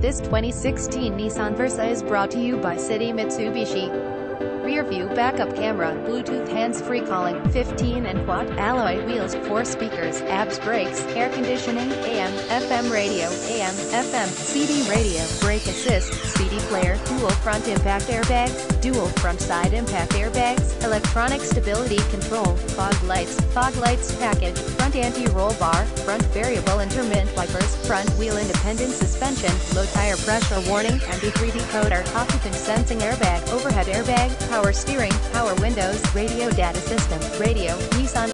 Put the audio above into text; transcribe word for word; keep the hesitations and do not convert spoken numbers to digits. This twenty sixteen Nissan Versa is brought to you by City Mitsubishi. Rear-view backup camera, Bluetooth hands-free calling, fifteen and quad alloy wheels, four speakers, A B S brakes, air conditioning, A M F M radio, A M F M, C D radio, brake assist, C D player, dual front impact airbags, dual front side impact airbags, electronic stability control, fog lights, fog lights package, front anti-roll bar, front variable intermittent wipers, front wheel independent suspension, low tire pressure warning, M P three decoder, occupant sensing airbag, overhead airbag, power steering, power windows, radio data system, radio, Nissan.